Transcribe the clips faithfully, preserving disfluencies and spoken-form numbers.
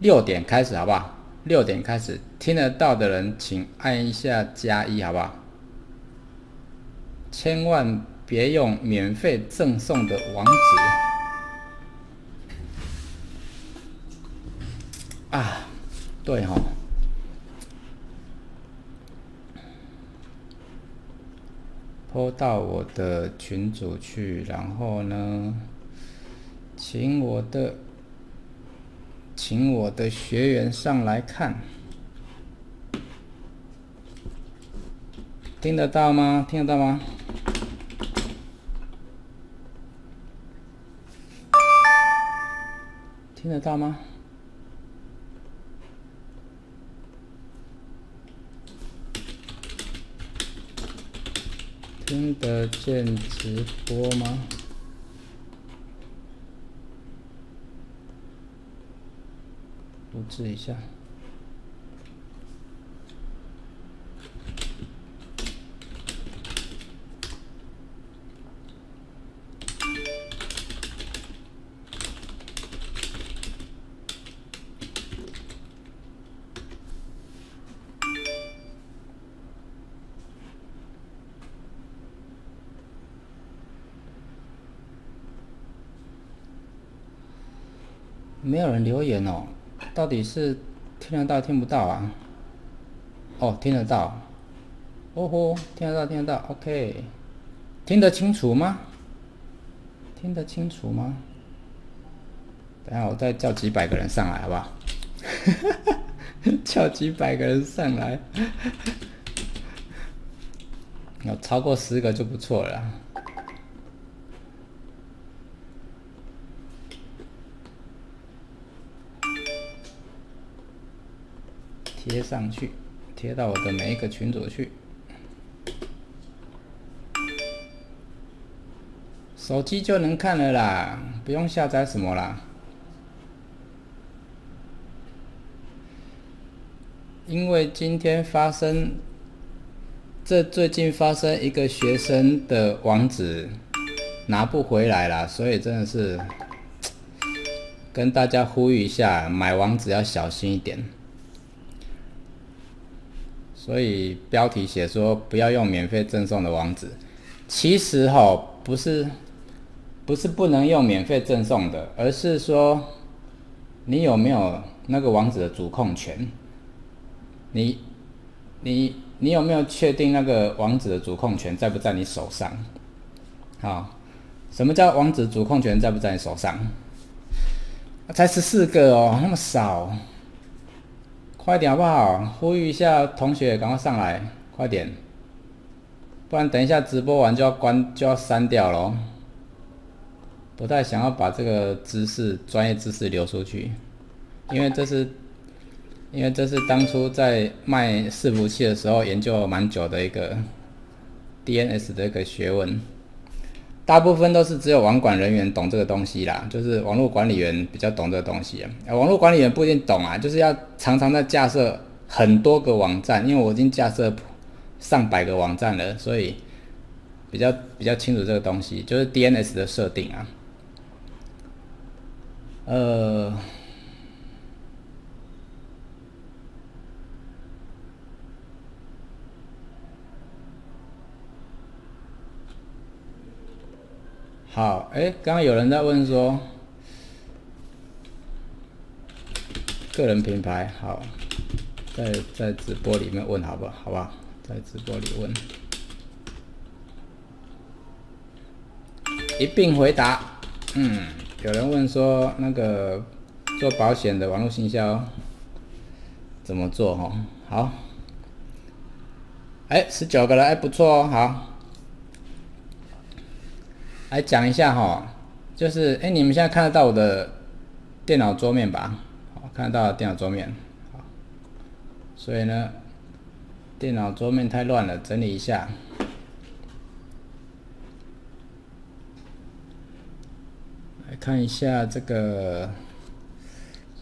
六点开始好不好？六点开始，听得到的人请按一下加一好不好？千万别用免费赠送的网址啊！对吼、哦，po到我的群组去，然后呢，请我的。 请我的学员上来看，听得到吗？听得到吗？听得到吗？听得见直播吗？ 复制一下，没有人留言哦。 到底是听得到听不到啊？哦，听得到，哦吼，听得到听得到 ，OK， 听得清楚吗？听得清楚吗？等下我再叫几百个人上来好不好？叫几百个人上来，有超过十个就不错了啦。 贴上去，贴到我的每一个群组去。手机就能看了啦，不用下载什么啦。因为今天发生，这最近发生一个学生的网址拿不回来啦，所以真的是跟大家呼吁一下，买网址要小心一点。 所以标题写说不要用免费赠送的网址，其实哈不是不是不能用免费赠送的，而是说你有没有那个网址的主控权？你你你有没有确定那个网址的主控权在不在你手上？好，什么叫网址主控权在不在你手上？才十四个哦，那么少。 快点好不好？呼吁一下同学，赶快上来，快点，不然等一下直播完就要关，就要删掉咯。不太想要把这个知识、专业知识流出去，因为这是，因为这是当初在卖伺服器的时候研究蛮久的一个 D N S 的一个学问。大部分都是只有网管人员懂这个东西啦，就是网络管理员比较懂这个东西啊。啊网络管理员不一定懂啊，就是要常常在架设很多个网站，因为我已经架设上百个网站了，所以比较比较清楚这个东西，就是 D N S 的设定啊。呃，好，哎，刚刚有人在问说，个人品牌好，在在直播里面问好不好？好不好？在直播里问，一并回答。嗯，有人问说那个做保险的网络行销怎么做？哦，好，哎，十九个了，哎，不错哦，好。 来讲一下哈，就是哎，你们现在看得到我的电脑桌面吧？好，看得到电脑桌面。好，所以呢，电脑桌面太乱了，整理一下。来看一下这个，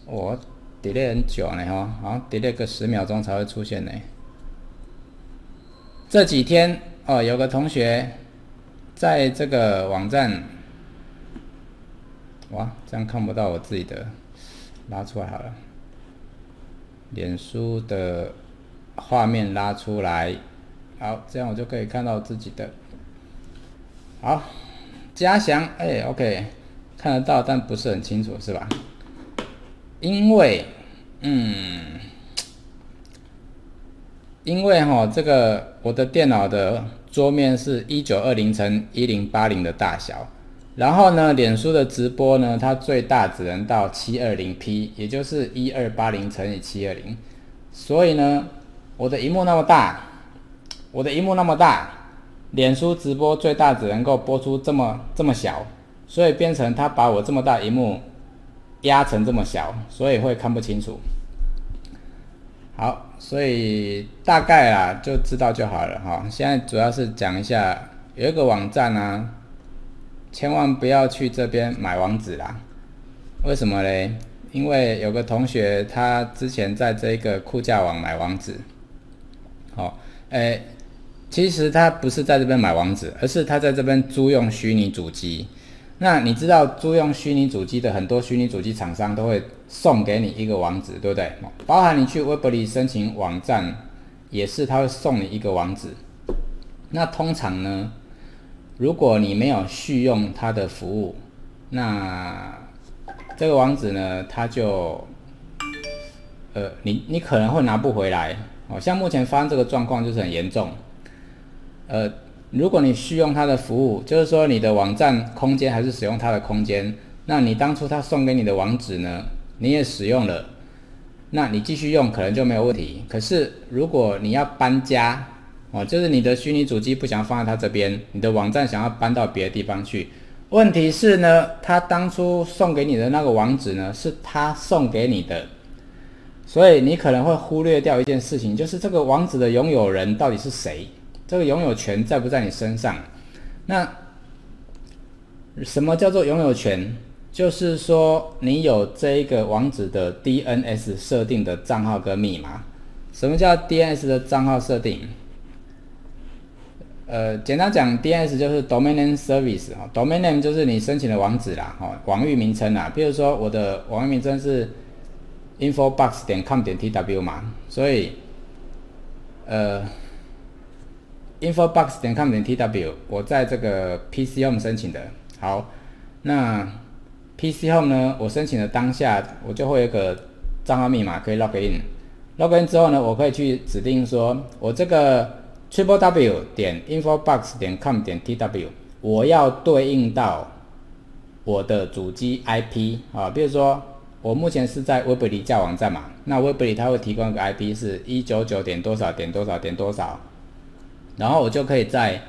我 delay 很久呢哈，好 delay 个十秒钟才会出现呢。这几天哦，有个同学。 在这个网站，哇，这样看不到我自己的，拉出来好了。脸书的画面拉出来。好，这样我就可以看到自己的。好，嘉祥，哎 ，OK， 看得到，但不是很清楚，是吧？因为，嗯，因为哈、哦，这个我的电脑的桌面是一九二零乘一零八零的大小。 然后呢，脸书的直播呢，它最大只能到 七二零P， 也就是一二八零乘以七二零。所以呢，我的荧幕那么大，我的荧幕那么大，脸书直播最大只能够播出这么这么小，所以变成它把我这么大荧幕压成这么小，所以会看不清楚。好，所以大概啦就知道就好了哈。现在主要是讲一下有一个网站啊。 千万不要去这边买网址啦，为什么嘞？因为有个同学他之前在这个酷架网买网址，哦，诶，其实他不是在这边买网址，而是他在这边租用虚拟主机。那你知道租用虚拟主机的很多虚拟主机厂商都会送给你一个网址，对不对？包含你去 Weebly 申请网站，也是他会送你一个网址。那通常呢？ 如果你没有续用它的服务，那这个网址呢，它就，呃，你你可能会拿不回来。哦，像目前发生这个状况就是很严重。呃，如果你续用它的服务，就是说你的网站空间还是使用它的空间，那你当初它送给你的网址呢，你也使用了，那你继续用可能就没有问题。可是如果你要搬家， 哦，就是你的虚拟主机不想放在它这边，你的网站想要搬到别的地方去。问题是呢，他当初送给你的那个网址呢，是他送给你的，所以你可能会忽略掉一件事情，就是这个网址的拥有人到底是谁，这个拥有权在不在你身上？那什么叫做拥有权？就是说你有这一个网址的 D N S 设定的账号跟密码。什么叫 D N S 的账号设定？ 呃，简单讲 ，D N S 就是 Domain Name Service 哦 ，Domain Name 就是你申请的网址啦，哦，网域名称啦。比如说我的网域名称是 infobox 点 com 点 t w 嘛，所以呃 infobox 点 com 点 t w 我在这个 P C home 申请的。好，那 P C home 呢，我申请的当下，我就会有一个账号密码可以 log in。log in 之后呢，我可以去指定说我这个。 triple w 点 infobox 点 com 点 t w， 我要对应到我的主机 I P 啊，比如说我目前是在 Weebly 架网站嘛，那 Weebly 它会提供一个 I P 是一九九点多少点多少点多少，然后我就可以在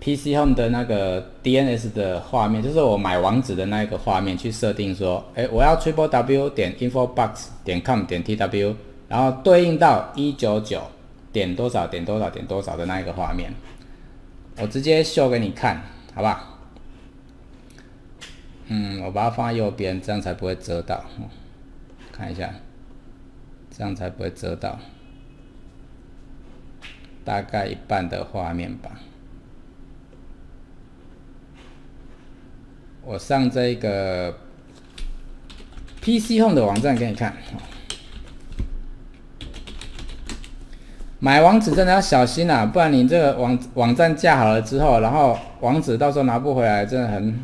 P C home 的那个 D N S 的画面，就是我买网址的那一个画面去设定说，哎，我要 triple w 点 infobox 点 com 点 t w， 然后对应到一九九。 点多少点多少点多少的那一个画面，我直接秀给你看，好不好？嗯，我把它放在右边，这样才不会遮到。看一下，这样才不会遮到。大概一半的画面吧。我上这个 P C home 的网站给你看。 买网址真的要小心啦、啊，不然你这个网网站架好了之后，然后网址到时候拿不回来，真的很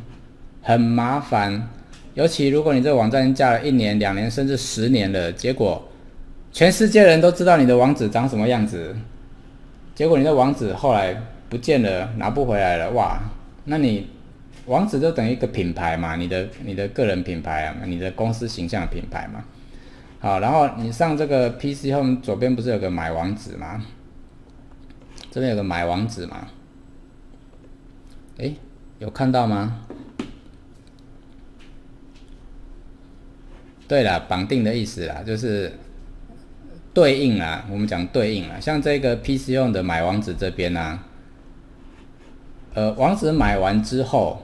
很麻烦。尤其如果你这个网站架了一年、两年甚至十年了，结果全世界人都知道你的网址长什么样子，结果你的网址后来不见了，拿不回来了，哇！那你网址就等于一个品牌嘛，你的你的个人品牌啊，你的公司形象品牌嘛。 好，然后你上这个 P C home 左边不是有个买网址吗？这边有个买网址吗？诶，有看到吗？对啦，绑定的意思啦，就是对应啦，我们讲对应啦。像这个 P C home 的买网址这边啊，呃，网址买完之后，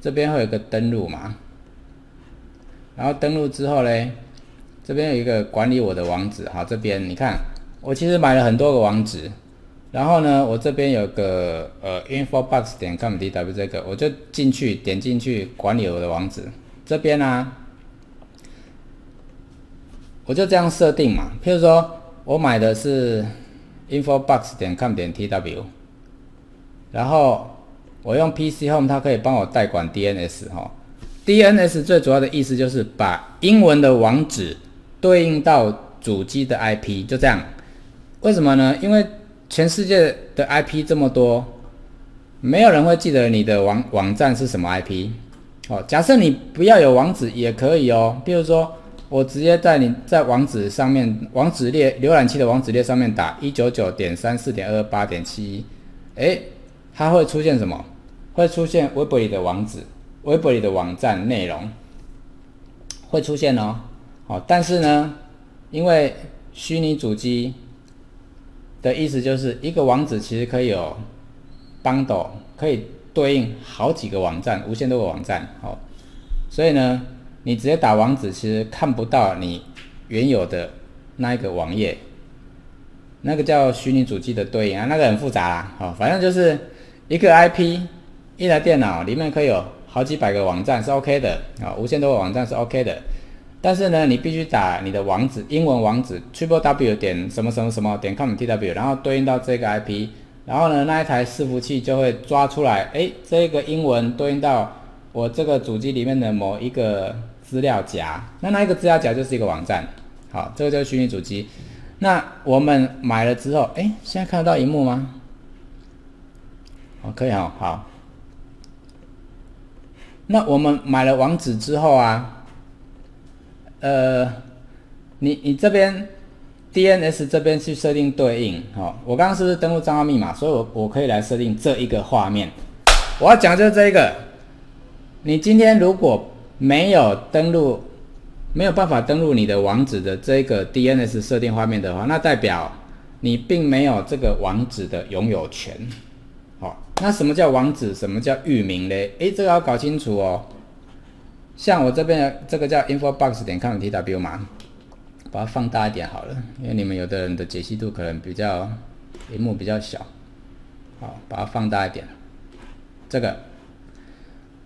这边会有个登录嘛。 然后登录之后嘞，这边有一个管理我的网址，好，这边你看，我其实买了很多个网址，然后呢，我这边有个呃 infobox 点 com 点 t w 这个，我就进去点进去管理我的网址，这边呢、啊，我我就这样设定嘛。譬如说我买的是 infobox 点 com 点 t w， 然后我用 PChome， 它可以帮我代管 D N S 哈、哦。D N S 最主要的意思就是把英文的网址对应到主机的 I P， 就这样。为什么呢？因为全世界的 I P 这么多，没有人会记得你的网网站是什么 I P。哦，假设你不要有网址也可以哦，比如说我直接在你在网址上面，网址列浏览器的网址列上面打 一九九点三四点二二八点七一，哎，它会出现什么？会出现 Weebly 的网址 ，Weebly 的网站内容会出现哦。哦，但是呢，因为虚拟主机的意思就是一个网址其实可以有 bundle， 可以对应好几个网站，无限多个网站，好、哦，所以呢，你直接打网址其实看不到你原有的那一个网页，那个叫虚拟主机的对应啊，那个很复杂啦，好、哦，反正就是一个 I P 一台电脑里面可以有好几百个网站是 OK 的啊、哦，无限多个网站是 OK 的，但是呢，你必须打你的网址，英文网址 triple w 点什么什么什么点 com.tw， 然后对应到这个 I P。然后呢，那一台伺服器就会抓出来，哎，这个英文对应到我这个主机里面的某一个资料夹，那那一个资料夹就是一个网站，好，这个就是虚拟主机。那我们买了之后，哎，现在看得到荧幕吗？哦，可以哦，好。那我们买了网址之后啊，呃，你你这边。D N S 这边去设定对应，哦，我刚刚是不是登录账号密码？所以我我可以来设定这一个画面。我要讲就是这一个，你今天如果没有登录，没有办法登录你的网址的这个 D N S 设定画面的话，那代表你并没有这个网址的拥有权。好、哦，那什么叫网址？什么叫域名嘞？诶，这个要搞清楚哦。像我这边的这个叫 infobox 点 com.tw 嘛。把它放大一点好了，因为你们有的人的解析度可能比较，屏幕比较小，好，把它放大一点。这个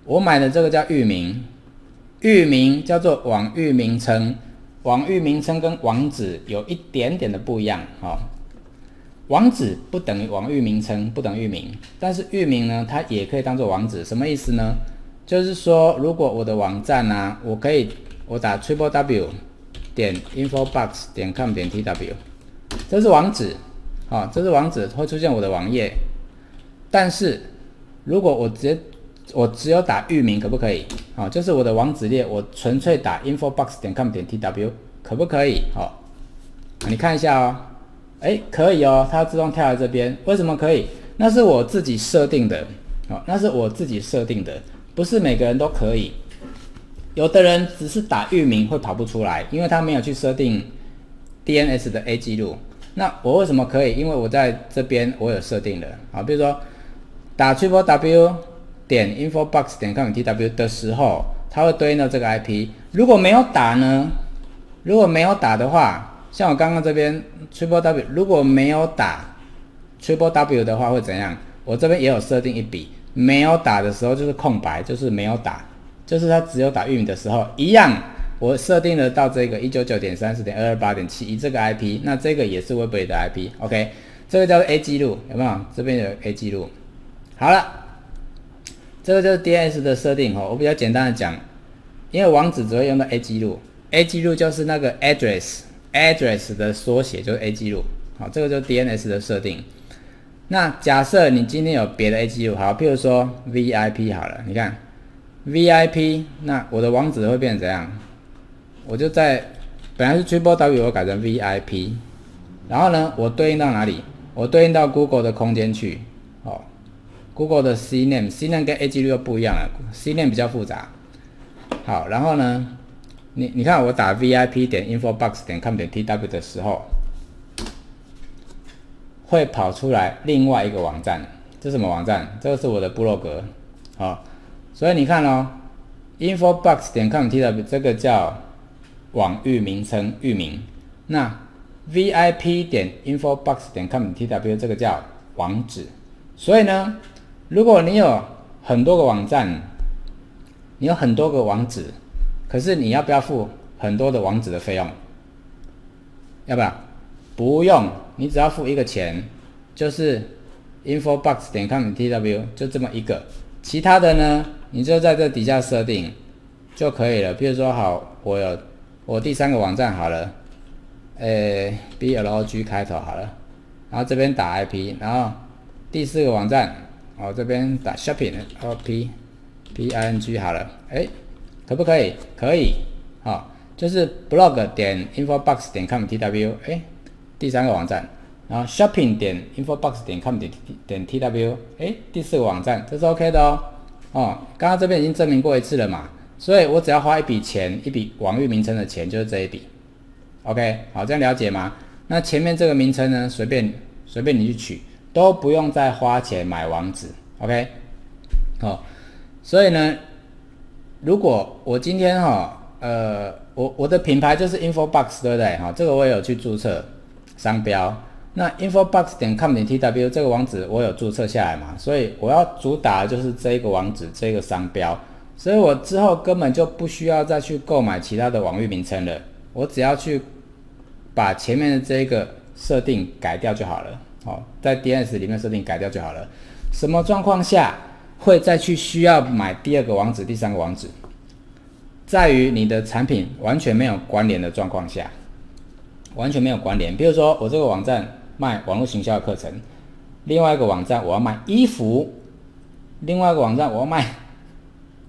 我买的这个叫域名，域名叫做网域名称，网域名称跟网址有一点点的不一样，哦，网址不等于网域名称，不等于域名，但是域名呢，它也可以当做网址，什么意思呢？就是说，如果我的网站啊，我可以我打 triple w。点 infobox 点 com 点 tw， 这是网址，好、哦，这是网址会出现我的网页。但是如果我直接我只有打域名可不可以？好、哦，就是我的网址列，我纯粹打 infobox 点 com 点 tw 可不可以？好、哦，你看一下哦，哎，可以哦，它自动跳来这边，为什么可以？那是我自己设定的，好、哦，那是我自己设定的，不是每个人都可以。有的人只是打域名会跑不出来，因为他没有去设定 D N S 的 A 记录。那我为什么可以？因为我在这边我有设定的啊，比如说打 triple w 点 infobox 点 com.tw 的时候，它会对应到这个 I P。如果没有打呢？如果没有打的话，像我刚刚这边 triple w 如果没有打 triple w 的话会怎样？我这边也有设定一笔，没有打的时候就是空白，就是没有打。就是它只有打域名的时候，一样，我设定了到这个 一九九点三四点二二八点七一 这个 I P， 那这个也是 Weebly 的 I P，OK，、okay， 这个叫做 A 记录，有没有？这边有 A 记录。好了，这个就是 D N S 的设定哦。我比较简单的讲，因为网址只会用到 A 记录 ，A 记录就是那个 address，address address 的缩写就是 A 记录。好，这个就是 D N S 的设定。那假设你今天有别的 A 记录，好，譬如说 V I P 好了，你看。V I P， 那我的网址会变成怎样？我就在本来是 triple w， 我改成 V I P， 然后呢，我对应到哪里？我对应到 Google 的空间去，哦 ，Google 的 C name，C name 跟 A 记录又不一样了 ，C name 比较复杂。好，然后呢，你你看我打 V I P 点 infobox 点 com 点 tw 的时候，会跑出来另外一个网站，这是什么网站？这个是我的部落格，好、哦。所以你看哦 ，infobox 点 com.tw 这个叫网域名称域名，那 V I P 点 infobox 点 com.tw 这个叫网址。所以呢，如果你有很多个网站，你有很多个网址，可是你要不要付很多的网址的费用？要不要？不用，你只要付一个钱，就是 infobox 点 com 点 t w 就这么一个。其他的呢，你就在这底下设定就可以了。比如说，好，我有我第三个网站好了，诶、欸、，blog 开头好了，然后这边打 I P， 然后第四个网站，我、哦、这边打 shopping，p p i n g 好了，诶、欸，可不可以？可以，好、哦。 就是 blog 点 infobox 点 com.tw， 哎，第三个网站，然后 shopping 点 infobox 点 com 点 tw， 哎，第四个网站，这是 OK 的哦。哦，刚刚这边已经证明过一次了嘛，所以我只要花一笔钱，一笔网域名称的钱，就是这一笔。OK， 好，这样了解吗？那前面这个名称呢，随便随便你去取，都不用再花钱买网址。OK， 好、哦，所以呢，如果我今天哈、哦，呃。 我我的品牌就是 InfoBox， 对不对？哈，这个我也有去注册商标。那 infobox 点 com 点 t w 这个网址我有注册下来嘛，所以我要主打的就是这个网址，这个商标。所以我之后根本就不需要再去购买其他的网域名称了，我只要去把前面的这个设定改掉就好了。哦，在 D N S 里面设定改掉就好了。什么状况下会再去需要买第二个网址、第三个网址？ 在于你的产品完全没有关联的状况下，完全没有关联。比如说，我这个网站卖网络行销的课程，另外一个网站我要卖衣服，另外一个网站我要卖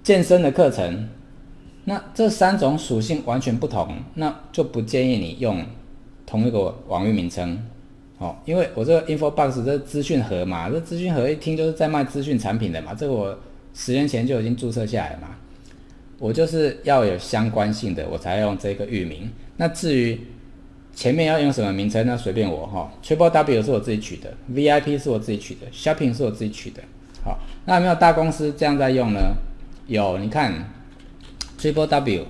健身的课程。那这三种属性完全不同，那就不建议你用同一个网域名称哦，因为我这个 InfoBox 这资讯盒嘛，这资讯盒一听就是在卖资讯产品的嘛，这个我十年前就已经注册下来嘛。 我就是要有相关性的，我才用这个域名。那至于前面要用什么名称呢？随便我哈。Triple W 是我自己取的 ，V I P 是我自己取的 ，Shopping 是我自己取的。好，那有没有大公司这样在用呢？有，你看 Triple W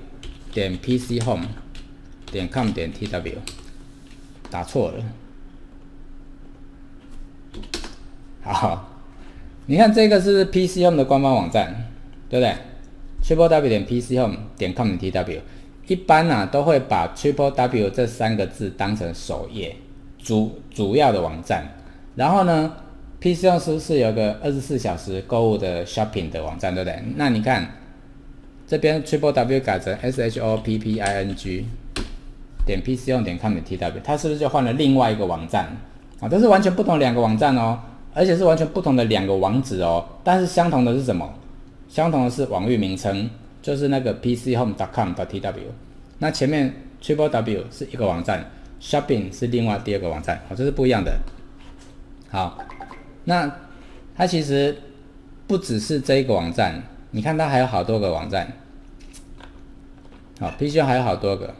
点 PChome 点 com 点 tw 打错了。好，你看这个是 PChome 的官方网站，对不对？ triple w 点 pchome 点 com 点 tw， 一般啊都会把 triple w 这三个字当成首页主主要的网站，然后呢 ，pchome 是不是有个二十四小时购物的 shopping 的网站，对不对？那你看这边 triple w 改成 shopping 点 pchome 点 com 点 tw， 它是不是就换了另外一个网站啊？这是完全不同两个网站哦，而且是完全不同的两个网址哦，但是相同的是什么？ 相同的是网域名称，就是那个 p c home 点 com 点 t w。那前面 triple w 是一个网站 ，shopping 是另外第二个网站，好，这是不一样的。好，那它其实不只是这一个网站，你看它还有好多个网站。好 ，pchome 还有好多个，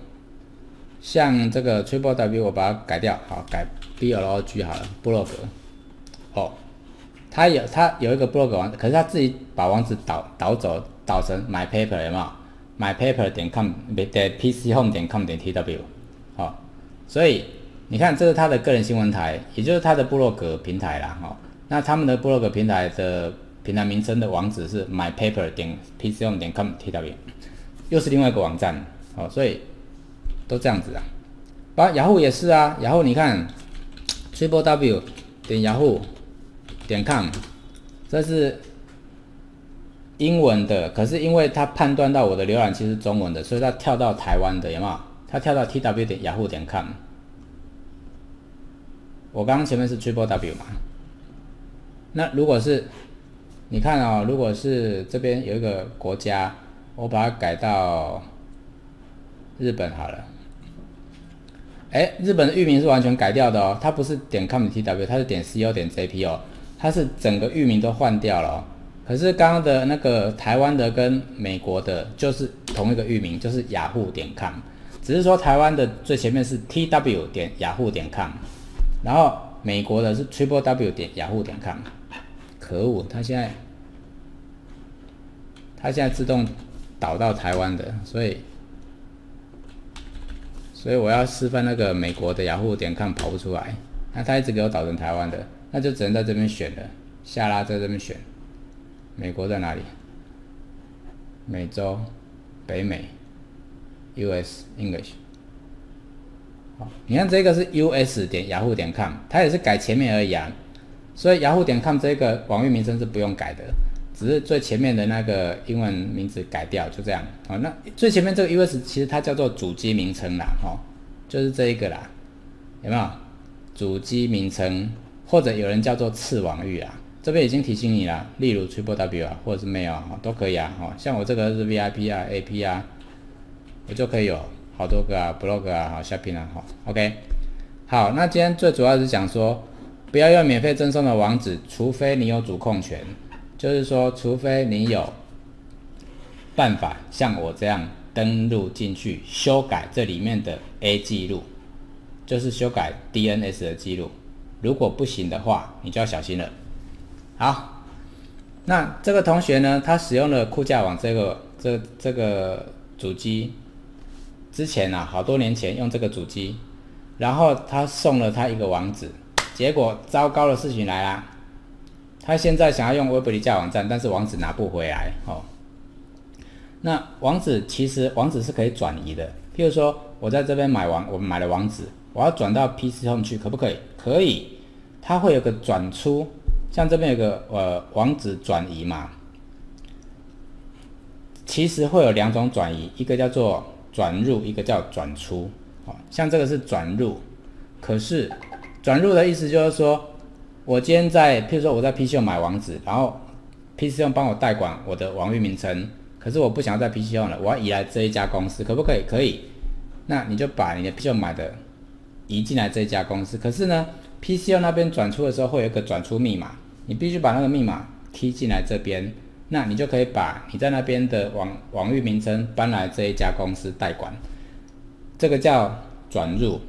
像这个 triple w 我把它改掉，好，改 blog 好了 ，blog。哦。 他有他有一个 blog 网，可是他自己把网址导导走，导成 my paper 有没有 ？my paper 点 com 点 pchome 点 com 点 tw， 好、哦，所以你看这是他的个人新闻台，也就是他的部落格平台啦，哦，那他们的部落格平台的平台名称的网址是 my paper 点 pchome 点 com 点 tw， 又是另外一个网站，哦，所以都这样子啊。啊，雅虎也是啊，雅虎你看 triple w 点 yahoo。 点 com， 这是英文的，可是因为它判断到我的浏览器是中文的，所以它跳到台湾的，有没有？它跳到 tw 点 yahoo 点 com。我刚刚前面是 triple w 嘛？那如果是你看哦，如果是这边有一个国家，我把它改到日本好了。哎，日本的域名是完全改掉的哦，它不是点 com 点 tw， 它是点 co 点 jp 哦。 它是整个域名都换掉了、哦，可是刚刚的那个台湾的跟美国的，就是同一个域名，就是雅虎点 com， 只是说台湾的最前面是 tw 点雅虎点 com， 然后美国的是 triple w 点雅虎点 com， 可恶，它现在它现在自动导到台湾的，所以所以我要示范那个美国的雅虎点 com 跑不出来，那它一直给我导成台湾的。 那就只能在这边选了，下拉在这边选。美国在哪里？美洲，北美 ，U S English。你看这个是 us 点 yahoo 点 com， 它也是改前面而已啊，所以 yahoo 点 com 这个网域名称是不用改的，只是最前面的那个英文名字改掉，就这样。哦，那最前面这个 us 其实它叫做主机名称啦，哦，就是这一个啦，有没有？主机名称或者有人叫做次网域啦，这边已经提醒你啦，例如 triple w 啊，或者是 mail 啊，哦，都可以啊，哦，像我这个是 vip 啊 ，ap 啊，我就可以有。 好多个啊 ，blog 啊，好 shopping 啊，好 ，OK， 好，那今天最主要是讲说，不要用免费赠送的网址，除非你有主控权，就是说，除非你有办法像我这样登录进去，修改这里面的 A 记录，就是修改 D N S 的记录，如果不行的话，你就要小心了。好，那这个同学呢，他使用了酷架网这个这这个主机。 之前啊，好多年前用这个主机，然后他送了他一个网址，结果糟糕的事情来啦。他现在想要用 Weebly 架网站，但是网址拿不回来哦。那网址其实网址是可以转移的，譬如说我在这边买网，我买了网址，我要转到 PChome 去，可不可以？可以，它会有个转出，像这边有个呃网址转移嘛，其实会有两种转移，一个叫做 转入，一个叫转出，哦，像这个是转入，可是转入的意思就是说，我今天在，譬如说我在 PChome 买网址，然后 PChome 帮我代管我的网域名称，可是我不想要在 PChome 了，我要移来这一家公司，可不可以？可以，那你就把你的 PChome 买的移进来这一家公司，可是呢 ，PChome 那边转出的时候会有一个转出密码，你必须把那个密码 key 进来这边。 那你就可以把你在那边的网网域名称搬来这一家公司代管，这个叫转入。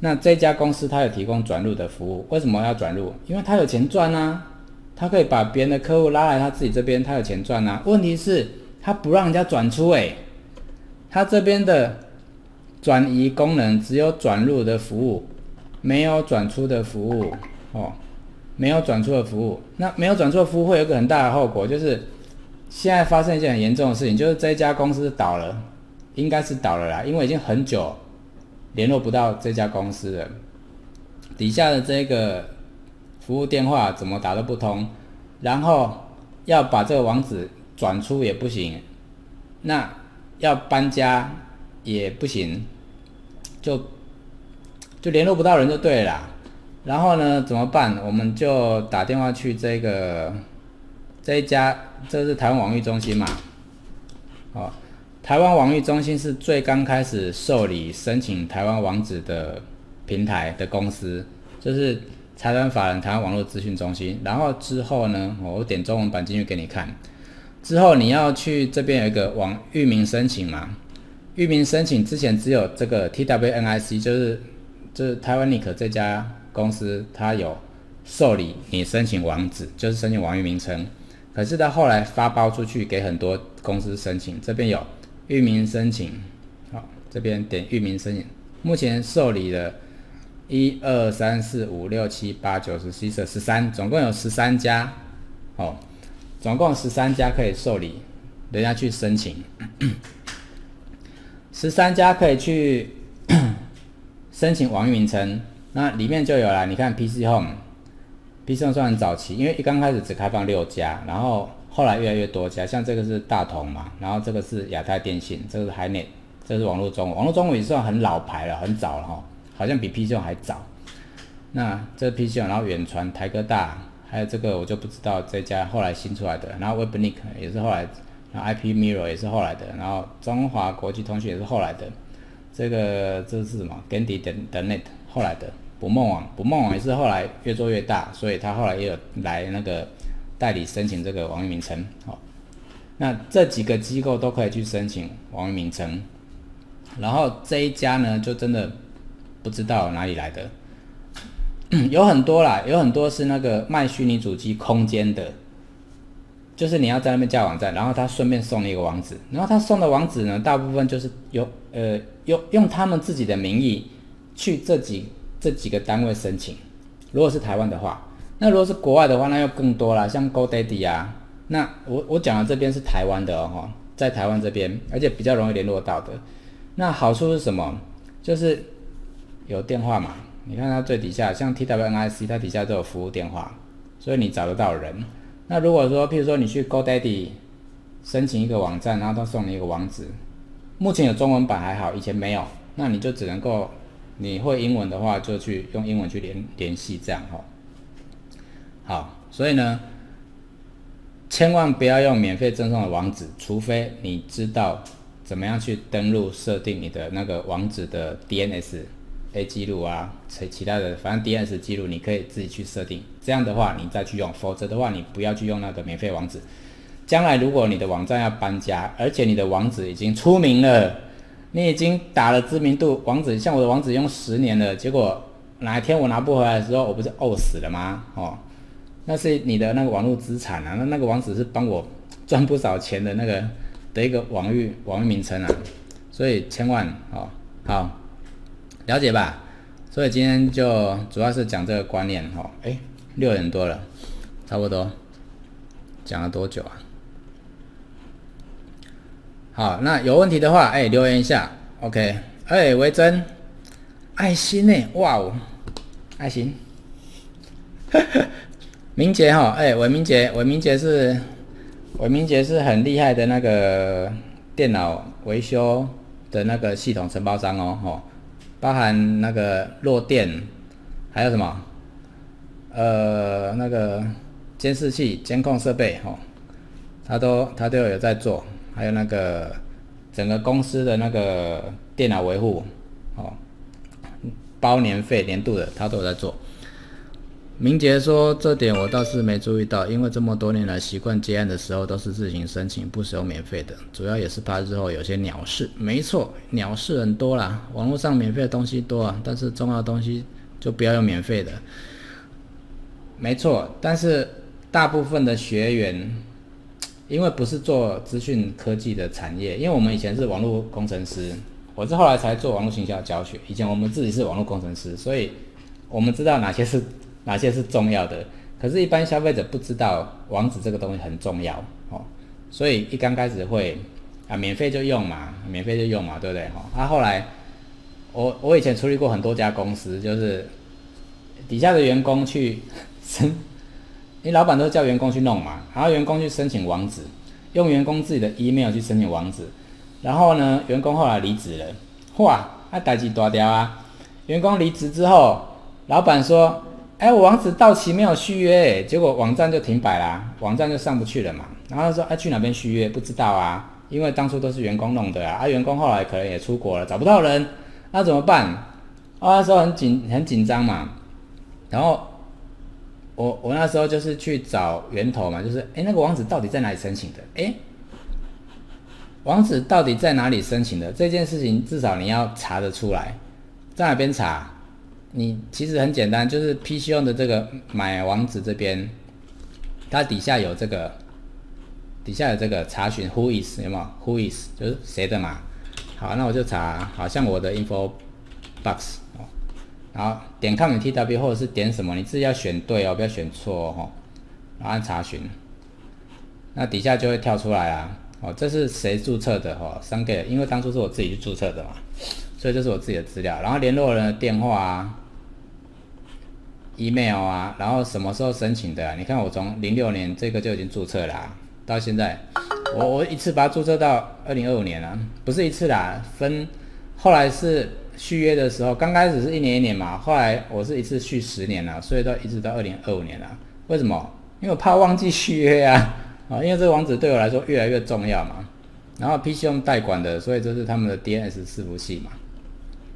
那这家公司它有提供转入的服务，为什么要转入？因为它有钱赚啊，它可以把别人的客户拉来他自己这边，它有钱赚啊。问题是它不让人家转出诶、欸，它这边的转移功能只有转入的服务，没有转出的服务哦。 没有转出的服务，那没有转出的服务会有一个很大的后果，就是现在发生一件很严重的事情，就是这家公司倒了，应该是倒了啦，因为已经很久联络不到这家公司了，底下的这个服务电话怎么打都不通，然后要把这个网址转出也不行，那要搬家也不行，就就联络不到人就对了啦。 然后呢，怎么办？我们就打电话去这个这一家，这是台湾网域中心嘛？哦，台湾网域中心是最刚开始受理申请台湾网址的平台的公司，就是财团法人台湾网络资讯中心。然后之后呢，我点中文版进去给你看。之后你要去这边有一个网域名申请嘛？域名申请之前只有这个 T W N I C， 就是就是台湾 N I C 这家。 公司它有受理你申请网址，就是申请网域名称，可是它后来发包出去给很多公司申请。这边有域名申请，好，这边点域名申请。目前受理了一 二 三 四 五 六 七 八 九 十 十一 十三，总共有十三家，哦，总共十三家可以受理，人家去申请，十三家可以去申请网域名称。 那里面就有了，你看 PChome，PChome 算很早期，因为一刚开始只开放六家，然后后来越来越多家，像这个是大同嘛，然后这个是亚太电信，这个是海内，这个是网络中文，网络中文也算很老牌了，很早了哈，好像比 PChome 还早。那这 PChome， 然后远传、台科大，还有这个我就不知道这家后来新出来的，然后 Webnic 也是后来，然后 I P Mirror 也是后来的，然后中华国际通讯也是后来的，这个这是什么 Gandi 点 net 后来的。 捕梦网，捕梦网也是后来越做越大，所以他后来也有来那个代理申请这个网域名称。好，那这几个机构都可以去申请网域名称，然后这一家呢，就真的不知道哪里来的，有很多啦，有很多是那个卖虚拟主机空间的，就是你要在那边架网站，然后他顺便送你一个网址，然后他送的网址呢，大部分就是有呃用用他们自己的名义去这几。 这几个单位申请，如果是台湾的话，那如果是国外的话，那又更多啦，像 Go Daddy 啊，那我我讲的这边是台湾的哦，在台湾这边，而且比较容易联络到的。那好处是什么？就是有电话嘛，你看它最底下像 T W N I C 它底下都有服务电话，所以你找得到人。那如果说譬如说你去 Go Daddy 申请一个网站，然后他送你一个网址，目前有中文版还好，以前没有，那你就只能够你会英文的话就去用英文去联联系这样哈。好，所以呢，千万不要用免费赠送的网址，除非你知道怎么样去登录设定你的那个网址的 D N S A 记录啊，其他的反正 D N S 记录你可以自己去设定，这样的话你再去用，否则的话你不要去用那个免费网址。将来如果你的网站要搬家，而且你的网址已经出名了，你已经打了知名度，网址像我的网址用十年了，结果哪一天我拿不回来的时候，我不是呕死了吗？哦，那是你的那个网络资产啊，那那个网址是帮我赚不少钱的那个的一个网域网域名称啊，所以千万哦，好了解吧？所以今天就主要是讲这个观念哦。哎，六点多了，差不多讲了多久啊？好，那有问题的话，哎、欸，留言一下 ，OK。哎、欸，维珍，爱心呢、欸？哇哦，爱心。明杰哈，哎、欸，韦明杰，韦明杰是，韦明杰是很厉害的那个电脑维修的那个系统承包商哦，哦，包含那个弱电，还有什么，呃，那个监视器、监控设备哦，他都他都有在做。还有那个整个公司的那个电脑维护，哦，包年费年度的，他都有在做。明杰说这点我倒是没注意到，因为这么多年来习惯接案的时候都是自行申请，不使用免费的，主要也是怕日后有些鸟事。没错，鸟事很多啦，网络上免费的东西多啊，但是重要的东西就不要用免费的。没错，但是大部分的学员。因为不是做资讯科技的产业，因为我们以前是网络工程师，我是后来才做网络行销教学。以前我们自己是网络工程师，所以我们知道哪些是哪些是重要的。可是，一般消费者不知道网址这个东西很重要哦，所以一刚开始会啊，免费就用嘛，免费就用嘛，对不对？哈、哦，啊，后来我我以前处理过很多家公司，就是底下的员工去申。因为老板都叫员工去弄嘛，然后员工去申请网址，用员工自己的 email 去申请网址，然后呢，员工后来离职了，哇，那代志大条啊！员工离职之后，老板说：“哎，我网址到期没有续约，结果网站就停摆啦，网站就上不去了嘛。”然后他说：“哎，去哪边续约？不知道啊，因为当初都是员工弄的啊，啊，员工后来可能也出国了，找不到人，那怎么办？啊，那时候很紧很紧张嘛，然后。”我我那时候就是去找源头嘛，就是哎那个网址到底在哪里申请的？哎，网址到底在哪里申请的？这件事情至少你要查得出来，在哪边查？你其实很简单，就是 P C home 的这个买网址这边，它底下有这个，底下有这个查询 who is 有没有 who is 就是谁的嘛。好，那我就查，好像我的 InfoBox 哦。然后点 com.tw 或者是点什么，你自己要选对哦，不要选错哦。然后按查询，那底下就会跳出来啦。哦，这是谁注册的哦？三个，因为当初是我自己去注册的嘛，所以这是我自己的资料。然后联络人的电话啊 ，email 啊，然后什么时候申请的、啊？你看我从零六年这个就已经注册啦、啊，到现在，我我一次把它注册到二零二五年了、啊，不是一次啦，分后来是。续约的时候，刚开始是一年一年嘛，后来我是一次续十年了，所以都一直到二零二五年了。为什么？因为我怕忘记续约啊，啊，因为这个网址对我来说越来越重要嘛。然后 PChome 代管的，所以这是他们的 D N S 伺服器嘛。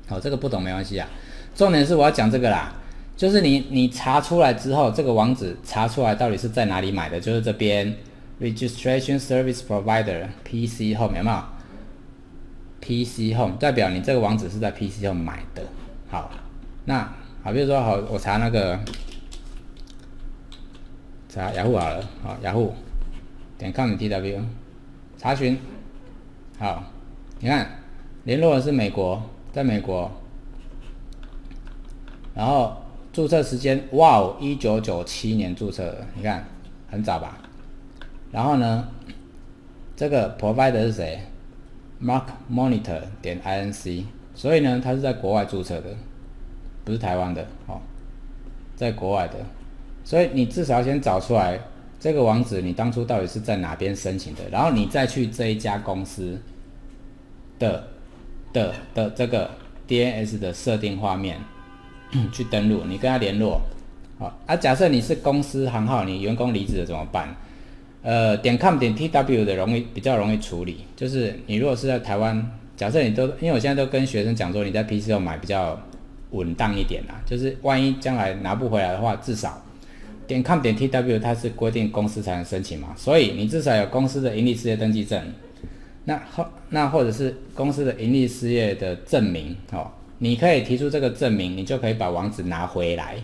好、哦，这个不懂没关系啊。重点是我要讲这个啦，就是你你查出来之后，这个网址查出来到底是在哪里买的，就是这边 Registration Service Provider PChome 有没有？PChome 代表你这个网址是在 PChome 买的，好，那好，比如说好，我查那个查雅虎好了，好雅虎点 com.tw 查询，好，你看联络的是美国，在美国，然后注册时间哇哦，一九九七年注册的，你看很早吧？然后呢，这个 provider 是谁？Mark Monitor 点 inc， 所以呢，它是在国外注册的，不是台湾的哦，在国外的，所以你至少先找出来这个网址你当初到底是在哪边申请的，然后你再去这一家公司的的的这个 D N S 的设定画面去登录，你跟他联络。好、哦、啊，假设你是公司行号，你员工离职了怎么办？呃，点 com 点 tw 的容易比较容易处理，就是你如果是在台湾，假设你都因为我现在都跟学生讲说你在 P C home 买比较稳当一点啦、啊，就是万一将来拿不回来的话，至少点 com 点 tw 它是规定公司才能申请嘛，所以你至少有公司的盈利事业登记证，那或那或者是公司的盈利事业的证明哦，你可以提出这个证明，你就可以把网址拿回来。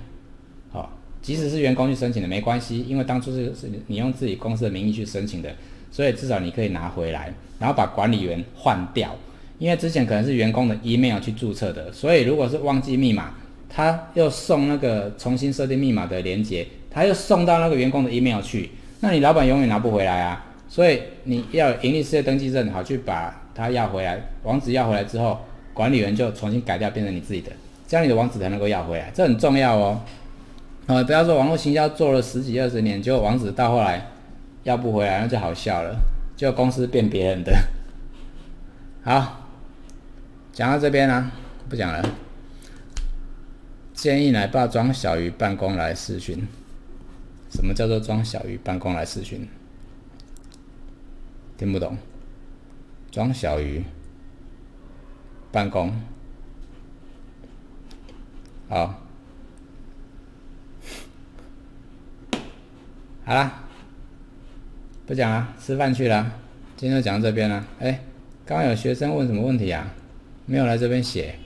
即使是员工去申请的没关系，因为当初是你用自己公司的名义去申请的，所以至少你可以拿回来，然后把管理员换掉，因为之前可能是员工的 email 去注册的，所以如果是忘记密码，他又送那个重新设定密码的连结，他又送到那个员工的 email 去，那你老板永远拿不回来啊，所以你要有盈利事业登记证好去把它要回来，网址要回来之后，管理员就重新改掉变成你自己的，这样你的网址才能够要回来，这很重要哦。呃，不要说网络行销做了十几二十年，结果网址到后来要不回来，那就好笑了。就公司变别人的。好，讲到这边啊，不讲了。建议奶爸装小鱼办公来视讯。什么叫做装小鱼办公来视讯？听不懂。装小鱼办公。好。好啦，不讲了，吃饭去了，今天就讲到这边了。哎，刚刚有学生问什么问题啊？没有来这边写。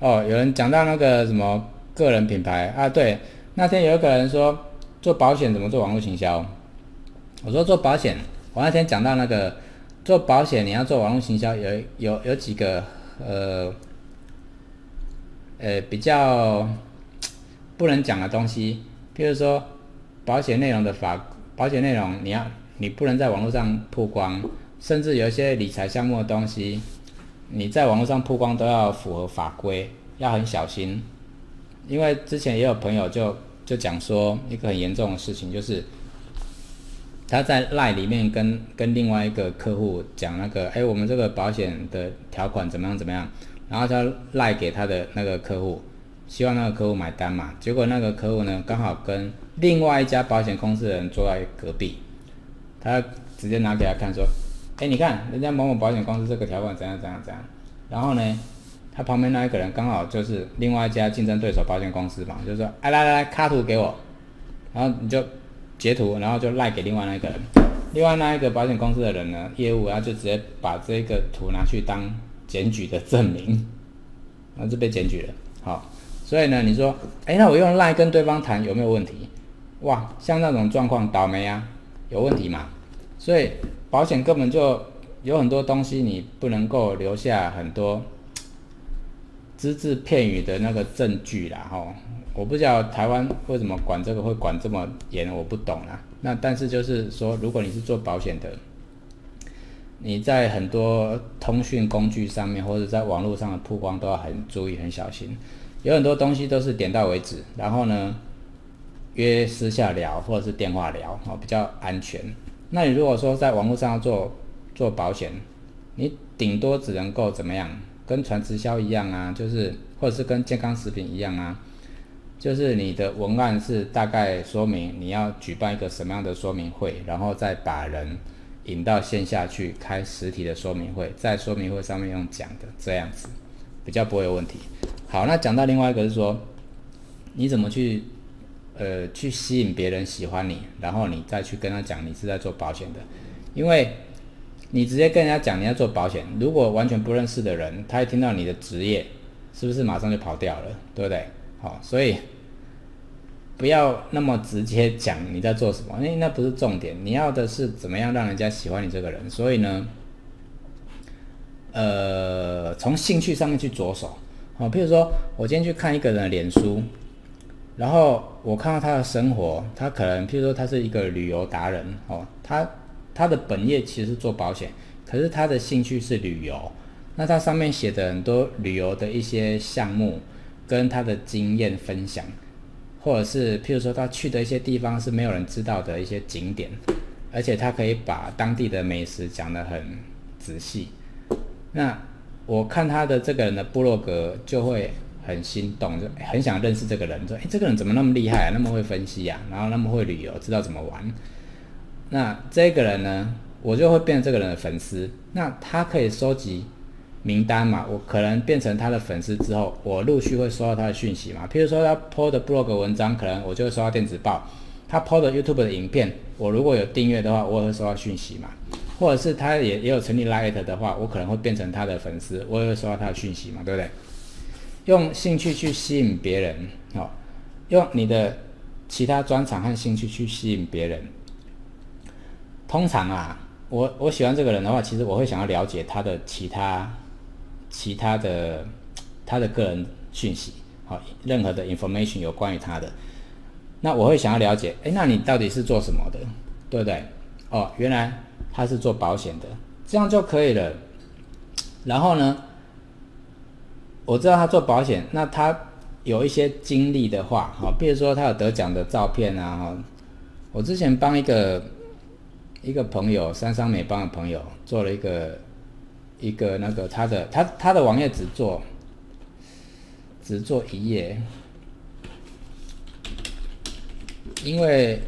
哦，有人讲到那个什么个人品牌啊，对，那天有一个人说做保险怎么做网络行销，我说做保险，我那天讲到那个做保险你要做网络行销，有有有几个呃呃比较不能讲的东西，譬如说。保险内容的法，保险内容你要你不能在网络上曝光，甚至有一些理财项目的东西，你在网络上曝光都要符合法规，要很小心。因为之前也有朋友就就讲说一个很严重的事情，就是他在 LINE 里面跟跟另外一个客户讲那个，哎，我们这个保险的条款怎么样怎么样，然后他 LINE 给他的那个客户。希望那个客户买单嘛，结果那个客户呢刚好跟另外一家保险公司的人坐在隔壁，他直接拿给他看说，哎，你看人家某某保险公司这个条款怎样怎样怎样，然后呢，他旁边那一个人刚好就是另外一家竞争对手保险公司嘛，就说，哎，来来来，卡图给我，然后你就截图，然后就赖给另外那个人，另外那一个保险公司的人呢，业务他就直接把这个图拿去当检举的证明，然后就被检举了，好。所以呢，你说，哎，那我用 LINE 跟对方谈有没有问题？哇，像那种状况倒霉啊，有问题嘛？所以保险根本就有很多东西你不能够留下很多只字片语的那个证据啦，吼、哦。我不知道台湾为什么管这个会管这么严，我不懂啦。那但是就是说，如果你是做保险的，你在很多通讯工具上面或者在网络上的曝光都要很注意、很小心。有很多东西都是点到为止，然后呢，约私下聊或者是电话聊，哦，比较安全。那你如果说在网络上要做做保险，你顶多只能够怎么样？跟传直销一样啊，就是或者是跟健康食品一样啊，就是你的文案是大概说明你要举办一个什么样的说明会，然后再把人引到线下去开实体的说明会，在说明会上面用讲的这样子。比较不会有问题。好，那讲到另外一个是说，你怎么去呃去吸引别人喜欢你，然后你再去跟他讲你是在做保险的，因为你直接跟人家讲你要做保险，如果完全不认识的人，他一听到你的职业，是不是马上就跑掉了，对不对？好，所以不要那么直接讲你在做什么，因为那不是重点，你要的是怎么样让人家喜欢你这个人。所以呢。呃，从兴趣上面去着手，哦，譬如说，我今天去看一个人的脸书，然后我看到他的生活，他可能譬如说他是一个旅游达人，哦，他他的本业其实是做保险，可是他的兴趣是旅游，那他上面写的很多旅游的一些项目，跟他的经验分享，或者是譬如说他去的一些地方是没有人知道的一些景点，而且他可以把当地的美食讲得很仔细。那我看他的这个人的部落格就会很心动，就很想认识这个人，说哎，这个人怎么那么厉害啊，那么会分析啊，然后那么会旅游，知道怎么玩。那这个人呢，我就会变成这个人的粉丝。那他可以收集名单嘛，我可能变成他的粉丝之后，我陆续会收到他的讯息嘛。譬如说他 po 的 blog 文章，可能我就会收到电子报；他 po 的 YouTube 的影片，我如果有订阅的话，我也会收到讯息嘛。或者是他也也有成立 Line 的话，我可能会变成他的粉丝，我也会收到他的讯息嘛，对不对？用兴趣去吸引别人，哦，用你的其他专长和兴趣去吸引别人。通常啊，我我喜欢这个人的话，其实我会想要了解他的其他其他的他的个人讯息，好，任何的 information 有关于他的，那我会想要了解，哎，那你到底是做什么的，对不对？哦，原来他是做保险的，这样就可以了。然后呢，我知道他做保险，那他有一些经历的话，好，比如说他有得奖的照片啊，我之前帮一个一个朋友，三商美帮的朋友做了一个一个那个他的他他的网页只做只做一页，因为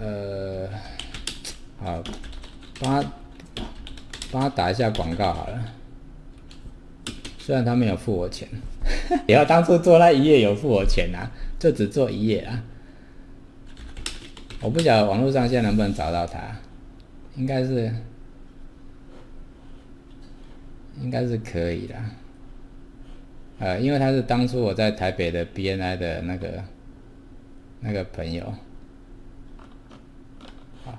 呃好，帮他帮他打一下广告好了，虽然他没有付我钱，也要当初做那一页有付我钱啊，就只做一页啊，我不晓得网络上现在能不能找到他。应该是，应该是可以啦。呃，因为他是当初我在台北的 B N I 的那个那个朋友。好，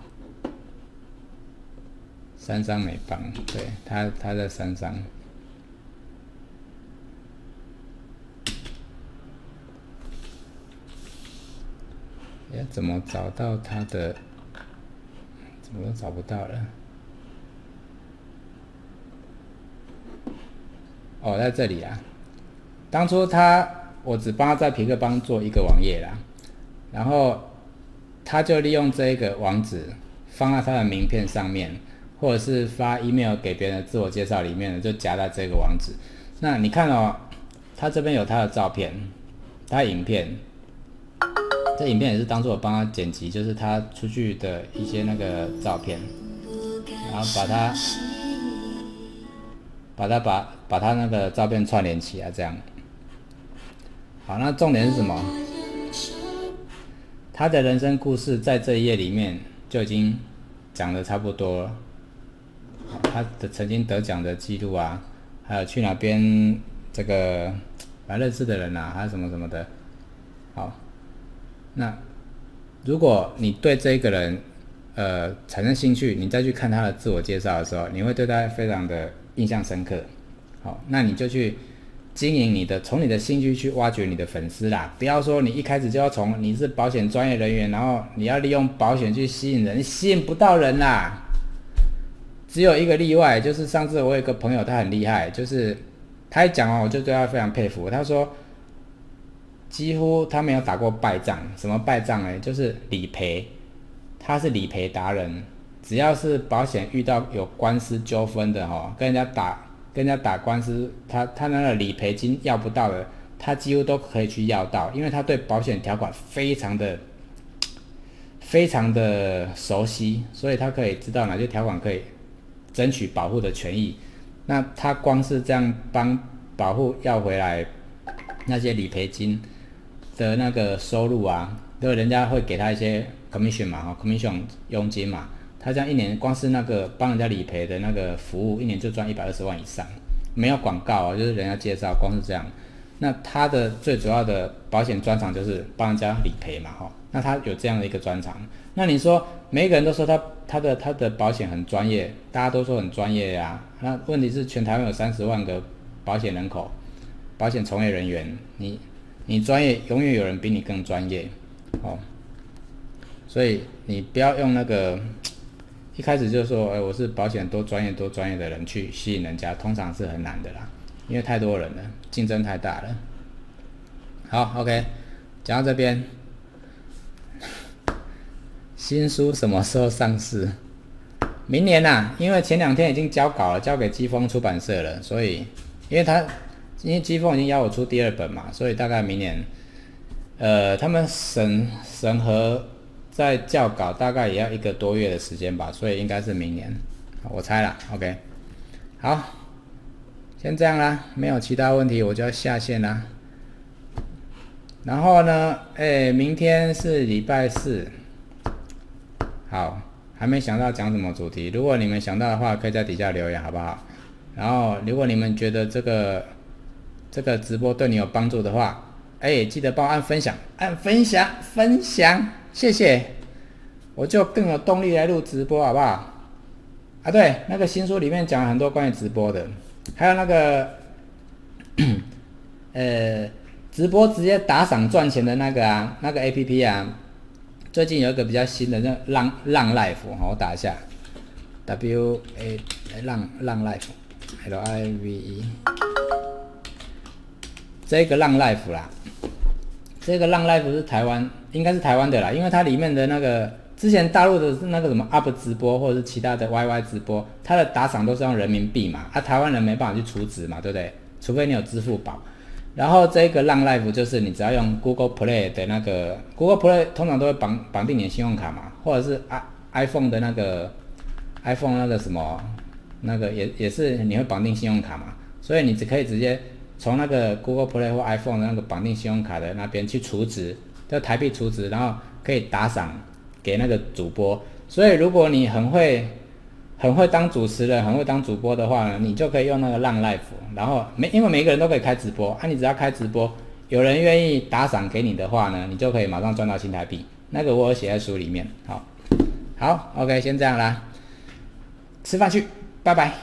三商美邦，对他他在三商。要怎么找到他的？怎么都找不到了。哦，在这里啊。当初他，我只帮他在皮克邦做一个网页啦，然后他就利用这个网址放在他的名片上面，或者是发 email 给别人的自我介绍里面，就夹在这个网址。那你看哦，他这边有他的照片，他的影片。这影片也是当初我帮他剪辑，就是他出去的一些那个照片，然后把他把他把把他那个照片串联起来，这样。好，那重点是什么？他的人生故事在这一页里面就已经讲的差不多了，他的曾经得奖的记录啊，还有去哪边这个来认识的人啊，还有什么什么的，好。那如果你对这个人呃产生兴趣，你再去看他的自我介绍的时候，你会对他非常的印象深刻。好，那你就去经营你的，从你的兴趣去挖掘你的粉丝啦。不要说你一开始就要从你是保险专业人员，然后你要利用保险去吸引人，吸引不到人啦。只有一个例外，就是上次我有一个朋友，他很厉害，就是他一讲完我就对他非常佩服。他说，几乎他没有打过败仗，什么败仗呢？就是理赔，他是理赔达人。只要是保险遇到有官司纠纷的哈，跟人家打跟人家打官司，他他那个理赔金要不到的，他几乎都可以去要到，因为他对保险条款非常的非常的熟悉，所以他可以知道哪些条款可以争取保护的权益。那他光是这样帮保护要回来那些理赔金的那个收入啊，对，人家会给他一些 commission 嘛 ，commission 佣金嘛，他这样一年光是那个帮人家理赔的那个服务，一年就赚一百二十万以上，没有广告啊，就是人家介绍，光是这样。那他的最主要的保险专长就是帮人家理赔嘛，哈，那他有这样的一个专长。那你说每一个人都说他他的他的保险很专业，大家都说很专业呀、啊，那问题是全台湾有三十万个保险人口，保险从业人员，你。你专业，永远有人比你更专业，哦，所以你不要用那个一开始就说，哎，我是保险多专业多专业的人去吸引人家，通常是很难的啦，因为太多人了，竞争太大了。好 ，OK， 讲到这边，新书什么时候上市？明年呐、啊，因为前两天已经交稿了，交给季风出版社了，所以因为他因为季风已经要我出第二本嘛，所以大概明年，呃，他们审审核在校稿大概也要一个多月的时间吧，所以应该是明年，我猜啦 ，OK， 好。先这样啦，没有其他问题我就要下线啦。然后呢，哎，明天是礼拜四。好，还没想到讲什么主题，如果你们想到的话，可以在底下留言，好不好？然后，如果你们觉得这个这个直播对你有帮助的话，哎，记得帮我按分享，按分享，分享，谢谢，我就更有动力来录直播，好不好？啊，对，那个新书里面讲了很多关于直播的。还有那个，呃，直播直接打赏赚钱的那个啊，那个 A P P 啊，最近有一个比较新的，叫浪浪 Life， 我打一下 W A 浪浪 Life，L I V E， 这个浪 Life 啦，这个浪 Life 是台湾，应该是台湾的啦，因为它里面的那个之前大陆的那个什么 U P 直播或者是其他的 Y Y 直播，它的打赏都是用人民币嘛，啊，台湾人没办法去储值嘛，对不对？除非你有支付宝。然后这个浪 Live 就是你只要用 Google Play 的那个 Google Play， 通常都会绑绑定你的信用卡嘛，或者是 i iPhone 的那个 iPhone 那个什么那个也也是你会绑定信用卡嘛，所以你只可以直接从那个 Google Play 或 iPhone 的那个绑定信用卡的那边去储值，就台币储值，然后可以打赏。给那个主播，所以如果你很会、很会当主持人、很会当主播的话呢，你就可以用那个浪 Live， 然后每因为每一个人都可以开直播，啊，你只要开直播，有人愿意打赏给你的话呢，你就可以马上赚到新台币。那个我有写在书里面，好，好 ，OK， 先这样啦，吃饭去，拜拜。